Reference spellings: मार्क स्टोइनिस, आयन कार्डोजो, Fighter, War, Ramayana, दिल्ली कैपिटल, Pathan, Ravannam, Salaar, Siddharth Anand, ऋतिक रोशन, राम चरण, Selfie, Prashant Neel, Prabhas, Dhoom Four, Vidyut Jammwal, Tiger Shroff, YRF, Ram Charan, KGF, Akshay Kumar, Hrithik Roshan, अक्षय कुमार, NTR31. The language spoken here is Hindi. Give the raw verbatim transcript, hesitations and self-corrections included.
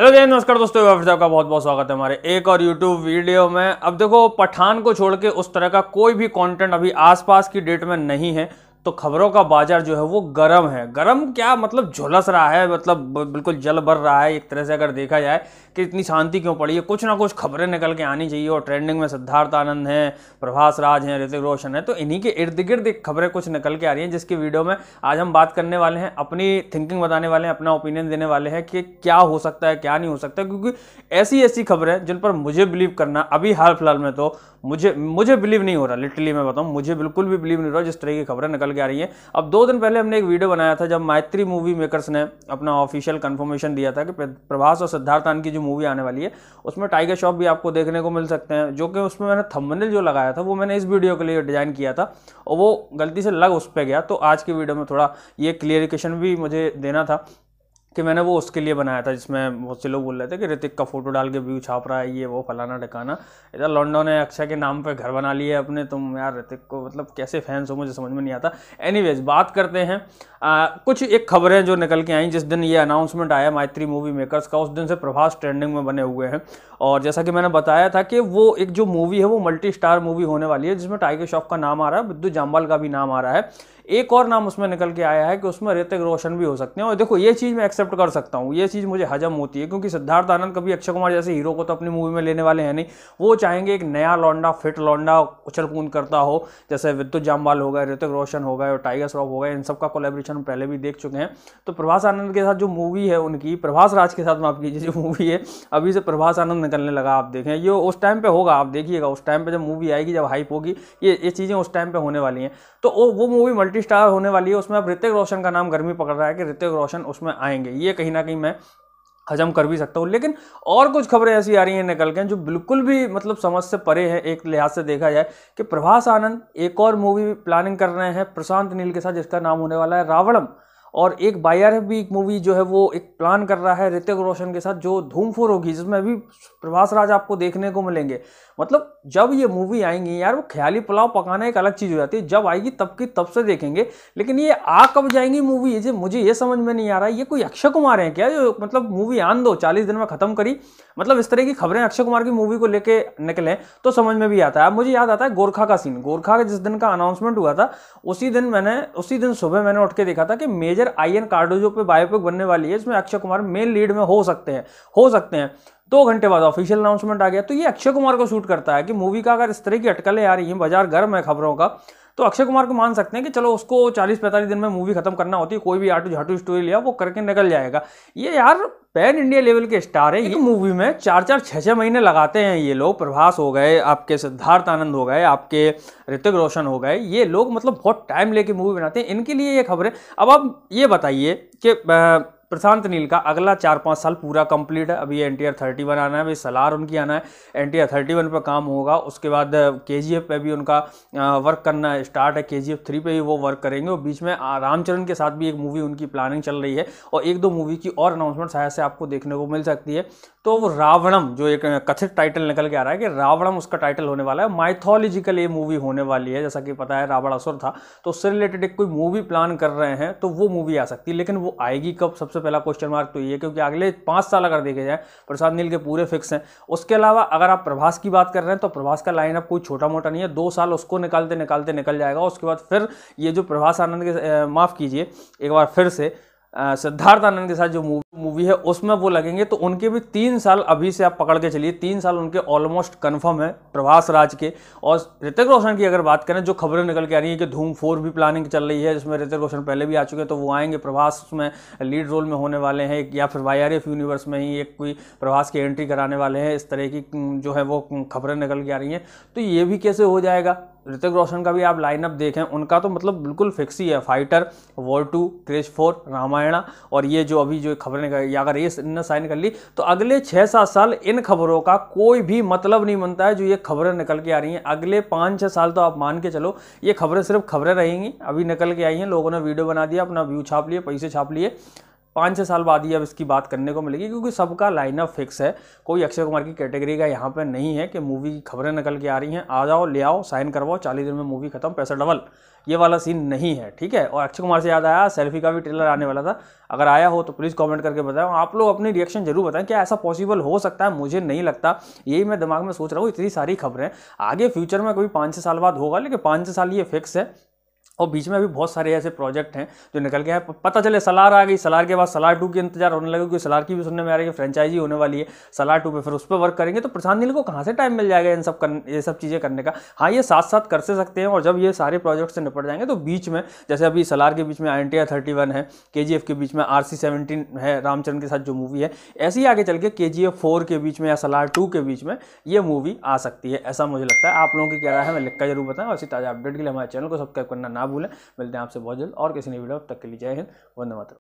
हेलो जय नमस्कार दोस्तों, फिर आपका बहुत बहुत स्वागत है हमारे एक और यूट्यूब वीडियो में। अब देखो, पठान को छोड़ के उस तरह का कोई भी कंटेंट अभी आसपास की डेट में नहीं है, तो खबरों का बाजार जो है वो गरम है। गरम क्या मतलब, झुलस रहा है, मतलब बिल्कुल जल भर रहा है एक तरह से। अगर देखा जाए कि इतनी शांति क्यों पड़ी है, कुछ ना कुछ खबरें निकल के आनी चाहिए। और ट्रेंडिंग में सिद्धार्थ आनंद हैं, प्रभास राज हैं, ऋतिक रोशन है, तो इन्हीं के इर्द गिर्द खबरें कुछ निकल के आ रही हैं, जिसकी वीडियो में आज हम बात करने वाले हैं, अपनी थिंकिंग बताने वाले हैं, अपना ओपिनियन देने वाले हैं कि क्या हो सकता है क्या नहीं हो सकता। क्योंकि ऐसी ऐसी खबरें जिन पर मुझे बिलीव करना अभी हाल फिलहाल में तो मुझे मुझे बिलीव नहीं हो रहा, लिटरली मैं बताऊँ मुझे बिल्कुल भी बिलीव नहीं हो रहा जिस तरह की खबरें निकल आ रही है। अब दो दिन पहले हमने एक वीडियो बनाया था जब मैत्री मूवी मेकर्स ने अपना ऑफिशियल कंफर्मेशन दिया था कि प्रभास और सिद्धार्थ आनंद की जो मूवी आने वाली है उसमें टाइगर श्रॉफ भी आपको देखने को मिल सकते हैं, जो कि उसमें मैंने थंबनेल जो लगाया था वो मैंने इस वीडियो के लिए डिजाइन किया था और वो गलती से लग उस पर गया। तो आज की वीडियो में थोड़ा ये क्लियरिफिकेशन भी मुझे देना था कि मैंने वो उसके लिए बनाया था जिसमें बहुत से लोग बोल रहे थे कि ऋतिक का फोटो डाल के व्यू छाप रहा है, ये वो फलाना ढिकाना। इधर लॉन्डो ने अक्षय के नाम पे घर बना लिए अपने, तुम यार ऋतिक को मतलब कैसे फैंस हो, मुझे समझ में नहीं आता। एनीवेज, बात करते हैं आ, कुछ एक खबरें जो निकल के आई। जिस दिन ये अनाउंसमेंट आया मैत्री मूवी मेकर्स का, उस दिन से प्रभास ट्रेंडिंग में बने हुए हैं। और जैसा कि मैंने बताया था कि वो एक जो मूवी है वो मल्टी स्टार मूवी होने वाली है, जिसमें टाइगर श्रॉफ का नाम आ रहा है, विद्युत जामवाल का भी नाम आ रहा है, एक और नाम उसमें निकल के आया है कि उसमें ऋतिक रोशन भी हो सकते हैं। और देखो, ये चीज़ मैं एक्सेप्ट कर सकता हूँ, ये चीज़ मुझे हजम होती है, क्योंकि सिद्धार्थ आनंद कभी अक्षय कुमार जैसे हीरो को तो अपनी मूवी में लेने वाले हैं नहीं। वो चाहेंगे एक नया लौंडा, फिट लौंडा, उछल कूद करता हो, जैसे विद्युत जामवाल हो गए, ऋतिक रोशन हो गए और टाइगर श्रॉफ हो गए, इन सबका कोलैबोरेशन हम पहले भी देख चुके हैं। तो प्रभास आनंद के साथ जो मूवी है उनकी, प्रभास राज के साथ माफ कीजिए, जो मूवी है अभी से प्रभास आनंद निकलने लगा, आप देखें ये उस टाइम पर होगा, आप देखिएगा उस टाइम पर जब मूवी आएगी, जब हाइप होगी, ये ये चीज़ें उस टाइम पर होने वाली हैं। तो वो मूवी मल्टी स्टार होने वाली है, उसमें अब ऋतिक रोशन का नाम गर्मी पकड़ रहा है कि ऋतिक रोशन उसमें आएंगे, ये कहीं ना कहीं मैं हजम कर भी सकता हूँ। लेकिन और कुछ खबरें ऐसी आ रही हैं निकल के जो बिल्कुल भी मतलब समझ से परे हैं। एक लिहाज से देखा जाए कि प्रभास आनंद एक और मूवी प्लानिंग कर रहे हैं प्रशांत नील के साथ, जिसका नाम होने वाला है रावणम। और एक वाई आर एफ भी एक मूवी जो है वो एक प्लान कर रहा है ऋतिक रोशन के साथ, जो धूम फोर होगी, जिसमें भी प्रभास राज आपको देखने को मिलेंगे। मतलब जब ये मूवी आएंगी यार, वो ख्याली पुलाव पकाना एक अलग चीज़ हो जाती है, जब आएगी तब की तब से देखेंगे। लेकिन ये आ कब जाएंगी मूवी, ये मुझे ये समझ में नहीं आ रहा है। ये कोई अक्षय कुमार है क्या, जो मतलब मूवी आन दो चालीस दिन में ख़त्म करी, मतलब इस तरह की खबरें अक्षय कुमार की मूवी को लेके निकलें तो समझ में भी आता है। अब मुझे याद आता है गोरखा का सीन, गोरखा का जिस दिन का अनाउंसमेंट हुआ था उसी दिन मैंने उसी दिन सुबह मैंने उठ के देखा था कि मेजर आयन कार्डोजो पे बायोपिक बनने वाली है, इसमें अक्षय कुमार मेन लीड में हो सकते हैं हो सकते हैं दो घंटे बाद ऑफिशियल अनाउंसमेंट आ गया। तो ये अक्षय कुमार को शूट करता है कि मूवी का अगर इस तरह की अटकलें आ रही हैं, बाजार गर्म है खबरों का, तो अक्षय कुमार को मान सकते हैं कि चलो उसको चालीस पैंतालीस दिन में मूवी खत्म करना होती है, कोई भी आटू झाटू स्टोरी लिया वो करके निकल जाएगा। ये यार पैन इंडिया लेवल के स्टार है, ये मूवी में चार चार छः छः महीने लगाते हैं ये लोग। प्रभास हो गए आपके, सिद्धार्थ आनंद हो गए आपके, ऋतिक रोशन हो गए, ये लोग मतलब बहुत टाइम लेके मूवी बनाते हैं, इनके लिए ये खबरें। अब आप ये बताइए कि प्रशांत नील का अगला चार पाँच साल पूरा कंप्लीट है, अभी N T R thirty one आना है, अभी सलार उनकी आना है, N T R thirty one पर काम होगा, उसके बाद के जी एफ पे भी उनका वर्क करना स्टार्ट है, के जी एफ थ्री पे भी वो वर्क करेंगे, और बीच में राम चरण के साथ भी एक मूवी उनकी प्लानिंग चल रही है, और एक दो मूवी की और अनाउंसमेंट शायद से आपको देखने को मिल सकती है। तो वो रावणम जो एक कथित टाइटल निकल के आ रहा है कि रावणम उसका टाइटल होने वाला है, माइथोलॉजिकल ये मूवी होने वाली है, जैसा कि पता है रावण असुर था, तो उससे रिलेटेड एक कोई मूवी प्लान कर रहे हैं, तो वो मूवी आ सकती है। लेकिन वो आएगी कब, सबसे पहला क्वेश्चन मार्क तो ये, क्योंकि अगले पांच साल अगर देखे जाए प्रशांत नील के पूरे फिक्स हैं। उसके अलावा अगर आप प्रभास की बात कर रहे हैं तो प्रभास का लाइनअप कोई छोटा मोटा नहीं है, दो साल उसको निकालते निकालते निकल जाएगा। उसके बाद फिर ये जो प्रभास आनंद के माफ कीजिए एक बार फिर से सिद्धार्थ आनंद के साथ जो मूवी मूवी है उसमें वो लगेंगे, तो उनके भी तीन साल अभी से आप पकड़ के चलिए, तीन साल उनके ऑलमोस्ट कंफर्म है प्रभास राज के। और ऋतिक रोशन की अगर बात करें, जो खबरें निकल के आ रही है कि धूम फोर भी प्लानिंग चल रही है, जिसमें ऋतिक रोशन पहले भी आ चुके हैं, तो वो आएंगे, प्रभास उसमें लीड रोल में होने वाले हैं, या फिर वाई आर एफ यूनिवर्स में ही एक कोई प्रभास की एंट्री कराने वाले हैं, इस तरह की जो है वो खबरें निकल के आ रही हैं। तो ये भी कैसे हो जाएगा। ऋतिक रोशन का भी आप लाइनअप देखें, उनका तो मतलब बिल्कुल फिक्स ही है, fighter, war two, Krrish four, Ramayana, और ये जो अभी जो खबरें कर, या अगर ये इनने साइन कर ली तो अगले छः सात साल इन खबरों का कोई भी मतलब नहीं बनता है। जो ये खबरें निकल के आ रही हैं अगले पाँच छः साल, तो आप मान के चलो ये खबरें सिर्फ खबरें रहेंगी। अभी निकल के आई हैं, लोगों ने वीडियो बना दिया, अपना व्यू छाप लिए, पैसे छाप लिए, पाँच छः साल बाद ही अब इसकी बात करने को मिलेगी, क्योंकि सबका लाइनअप फिक्स है, कोई अक्षय कुमार की कैटेगरी का यहाँ पे नहीं है कि मूवी की खबरें निकल के आ रही हैं, आ जाओ ले आओ साइन करवाओ चालीस दिन में मूवी खत्म पैसा डबल, ये वाला सीन नहीं है, ठीक है। और अक्षय कुमार से याद आया, सेल्फी का भी ट्रेलर आने वाला था, अगर आया हो तो प्लीज़ कमेंट करके बताओ, आप लोग अपनी रिएक्शन जरूर बताएं, क्या ऐसा पॉसिबल हो सकता है? मुझे नहीं लगता, यही मैं दिमाग में सोच रहा हूँ। इतनी सारी खबरें आगे फ्यूचर में कोई पाँच छः साल बाद होगा, लेकिन पाँच छः साल ये फिक्स है, और बीच में भी बहुत सारे ऐसे प्रोजेक्ट हैं जो निकल के आए, पता चले सलार आ गई, सलार के बाद सलार टू की इंतजार होने लगा, क्योंकि सलार की भी सुनने में आ रही है फ्रेंचाइजी होने वाली है सलार टू पे, फिर उस पर वर्क करेंगे, तो प्रशांत नील को कहाँ से टाइम मिल जाएगा इन सब कर, ये सब चीज़ें करने का? हाँ, ये साथ साथ कर से सकते हैं, और जब ये सारे प्रोजेक्ट से निपट जाएंगे तो बीच में, जैसे अभी सलार के बीच में N T R thirty one है, के जी एफ के बीच में आर सी सेवनटीन है रामचरण के साथ जो मूवी है, ऐसे ही आगे चल के के जी एफ फोर के बीच में या सलार टू के बीच में ये मूवी आ सकती है, ऐसा मुझे लगता है। आप लोगों की क्या राय है मैं लिख कर जरूर बताएं, और इसी ताज़ा अपडेट के लिए हमारे चैनल को सब्सक्राइब करना ना भूलें। मिलते हैं आपसे बहुत जल्द और किसी नई वीडियो, तब तक के लिए जय हिंद, वंदे मातरम।